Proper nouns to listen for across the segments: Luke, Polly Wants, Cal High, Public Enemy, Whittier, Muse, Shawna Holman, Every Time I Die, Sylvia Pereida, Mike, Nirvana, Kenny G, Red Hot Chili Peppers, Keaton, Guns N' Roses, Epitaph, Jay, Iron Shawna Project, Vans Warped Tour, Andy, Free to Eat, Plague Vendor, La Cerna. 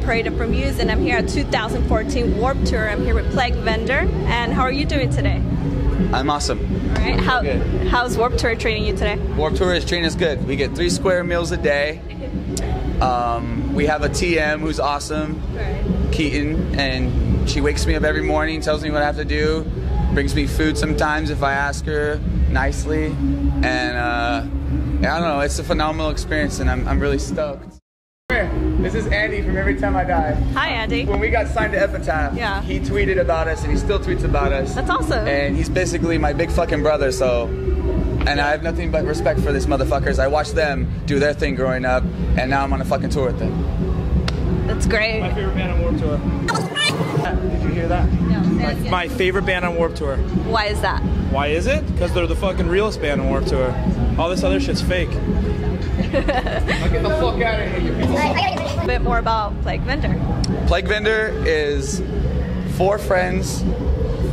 Sylvia Pereida from Muse, and I'm here at 2014 Warped Tour. I'm here with Plague Vendor. And how are you doing today? I'm awesome. All right. How's Warped Tour training you today? Warped Tour is training us good. We get 3 square meals a day. We have a TM who's awesome, Keaton, and she wakes me up every morning, tells me what I have to do, brings me food sometimes if I ask her nicely, and I don't know, it's a phenomenal experience, and I'm really stoked. This is Andy from Every Time I Die. Hi, Andy. When we got signed to Epitaph, he tweeted about us, and he still tweets about us. That's awesome. And he's basically my big fucking brother, so... And I have nothing but respect for these motherfuckers. I watched them do their thing growing up, and now I'm on a fucking tour with them. That's great. My favorite band on Warped Tour. Did you hear that? No. My favorite band on Warped Tour. Why is that? Why is it? Because they're the fucking realest band on Warped Tour. All this other shit's fake. Now get the fuck out of here, you people. A bit more about Plague Vendor. Plague Vendor is 4 friends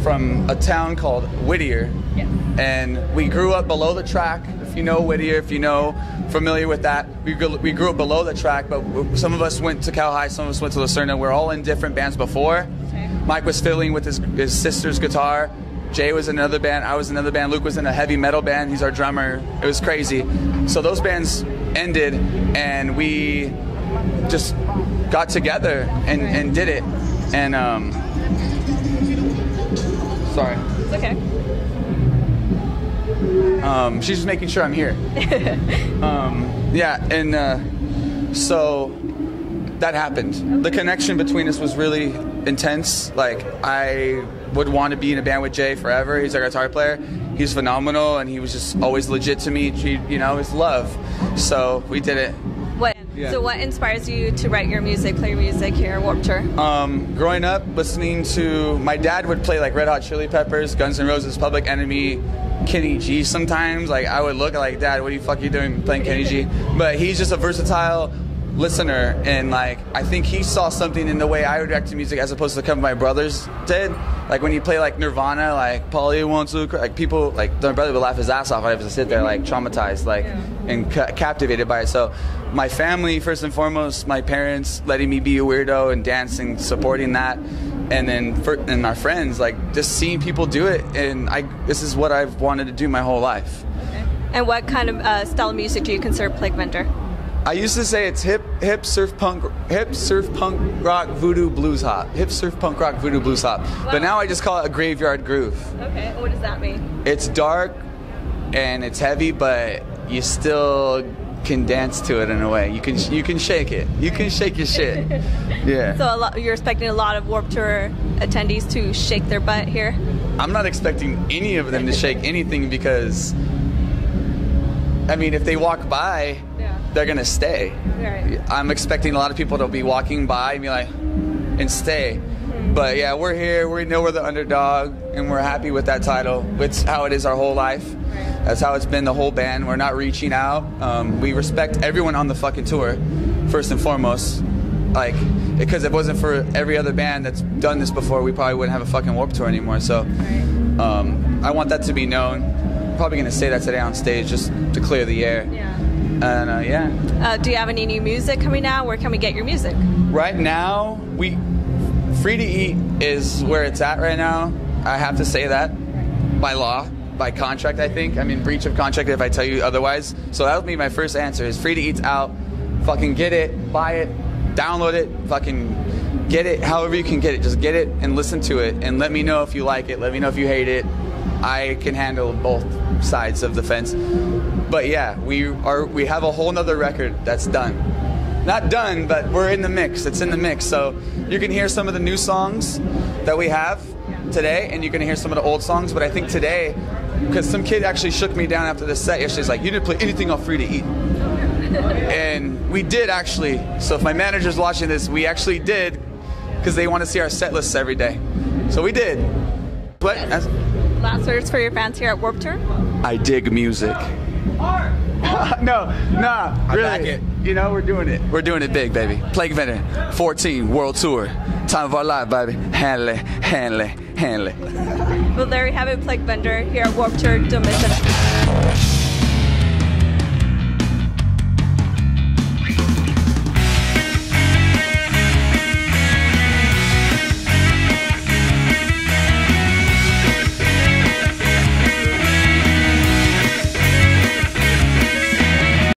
from a town called Whittier. Yeah. And we grew up below the track. If you know Whittier, if you know, familiar with that, we grew up below the track, but some of us went to Cal High, some of us went to La Cerna. We're all in different bands before. Okay. Mike was fiddling with his sister's guitar. Jay was in another band, I was in another band, Luke was in a heavy metal band, he's our drummer. It was crazy. So those bands ended, and we just got together and did it. And, sorry. It's okay. She's just making sure I'm here. Yeah, and so that happened. The connection between us was really intense. Like, I would want to be in a band with Jay forever. He's our guitar player. He's phenomenal, and he was just always legit to me. You know, it's love. So we did it. So what inspires you to write your music, play your music here at Warped Tour? Growing up, listening to... My dad would play, like, Red Hot Chili Peppers, Guns N' Roses, Public Enemy, Kenny G sometimes. Like, I would look like, Dad, what the fuck are you doing playing Kenny G? But he's just a versatile listener, and, like, I think he saw something in the way I would react to music as opposed to what my brothers did. Like, when you play, like, Nirvana, like, Polly Wants, Luke, like, people, like, my brother would laugh his ass off. I would just sit there, like, traumatized, like... and captivated by it. So my family, first and foremost, my parents letting me be a weirdo and dancing, supporting that, and then and our friends, like just seeing people do it, and this is what I've wanted to do my whole life. Okay. And what kind of style of music do you consider Plague Vendor? I used to say it's hip surf punk rock voodoo blues hop. Hip surf punk rock voodoo blues hop. Wow. But now I just call it a graveyard groove. Okay, what does that mean? It's dark and it's heavy, but you still can dance to it in a way. You can shake it. You can shake your shit. Yeah. So you're expecting a lot of Warped Tour attendees to shake their butt here? I'm not expecting any of them to shake anything because, I mean, if they walk by, they're gonna stay. Right. I'm expecting a lot of people to be walking by and be like, and stay. But yeah, we're here. We know we're the underdog, and we're happy with that title. It's how it is our whole life. That's how it's been the whole band. We're not reaching out. We respect everyone on the fucking tour, first and foremost. Like, because if it wasn't for every other band that's done this before, we probably wouldn't have a fucking Warped Tour anymore. So I want that to be known. I'm probably going to say that today on stage just to clear the air. Yeah. And yeah. Do you have any new music coming out? Where can we get your music? Right now, Free to Eat is where it's at right now. I have to say that by law, by contract, I think. I'm in breach of contract if I tell you otherwise. So that'll be my first answer is Free to Eat's out. Fucking get it, buy it, download it, fucking get it however you can get it. Just get it and listen to it and let me know if you like it. Let me know if you hate it. I can handle both sides of the fence. But yeah, we have a whole nother record that's done. Not done, but we're in the mix. It's in the mix. So you can hear some of the new songs that we have today, and you can hear some of the old songs. But I think today, because some kid actually shook me down after the set yesterday, he's like, you didn't play anything off Free to Eat. And we did actually. So if my manager's watching this, we actually did, because they want to see our set lists every day. So we did. But last words for your fans here at Warped Tour? I dig music. I really like it. You know, we're doing it. We're doing it big, baby. Plague Vendor, 14, World Tour. Time of our life, baby. Handle it. Well, there we have it, Plague Vendor here at Warped Tour. Don't miss it.